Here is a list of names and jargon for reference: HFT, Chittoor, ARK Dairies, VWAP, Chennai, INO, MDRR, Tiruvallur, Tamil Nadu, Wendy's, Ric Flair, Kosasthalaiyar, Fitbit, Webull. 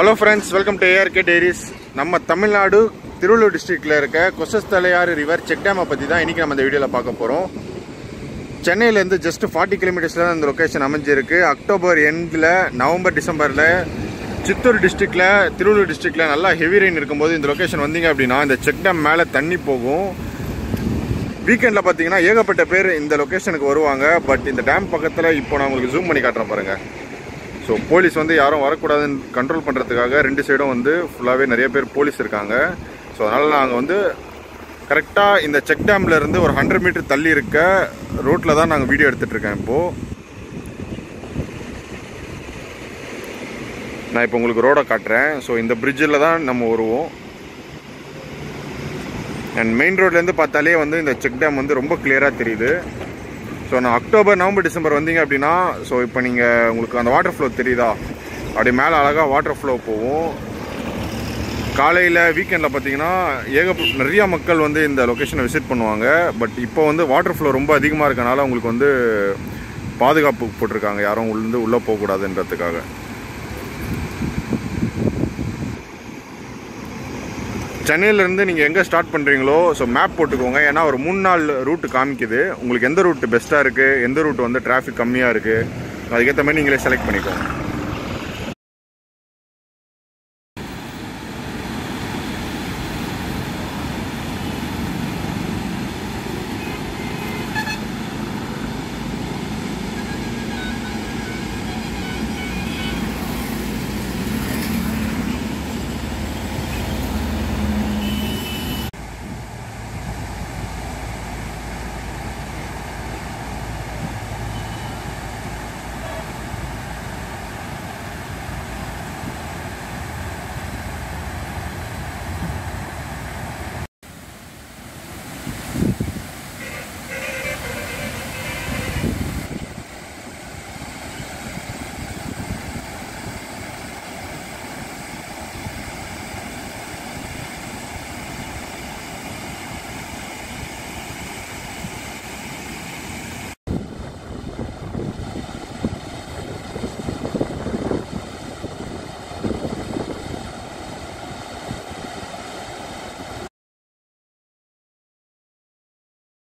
Hello friends, welcome to ARK Dairies. We are in Tamil Nadu, Tiruvallur district. We are going to Kosasthalaiyar river check dam. We are going to see this video. Chennai is just 40 kilometers from the location. October end, November, December, Chittoor district, Tiruvallur district, there is a lot of heavy rain. If you come to this location, you will go to the check dam. Weekend, you will see this location in the weekend. But in the dam, you zoom in the dam. So police வந்து யாரும் வர கூடாதுன்னு control பண்றதுக்காக ரெண்டு சைடும் வந்து ஃபுல்லாவே நிறைய பேர் போலீஸ் இருக்காங்க. சோ அதனால நாங்க வந்து கரெக்ட்டா இந்த செக் டேம்ல இருந்து ஒரு 100 மீட்டர் தள்ளி இருக்க ரோட்ல தான் நாங்க வீடியோ எடுத்துட்டு இருக்கேன் இப்போ. நான் இப்போ உங்களுக்கு ரோட காட்றேன். சோ இந்த bridgeல தான் நம்ம வருவோம். and main roadல இருந்து பார்த்தாலே வந்து இந்த செக் டேம் வந்து ரொம்ப clear-ஆ தெரியுது. So now October, November, December vandinga appadina so ipo neenga ungalku and water flow theriyada apdi mela alaga water flow povum kaalaiyila weekend la pathina neriya makkal vande indha location visit pannuvaanga but ipo vande water flow romba adhigama irukanaala ungalku vande paadugappu potirukanga yarum ulla poga koodadhu endradhukaga Channel and then you start pandering low, so map put going and our Munal route to Kamkide, Ulgender route to Bestarke, Ender route on the traffic Kamia, I get the meaning select Panico.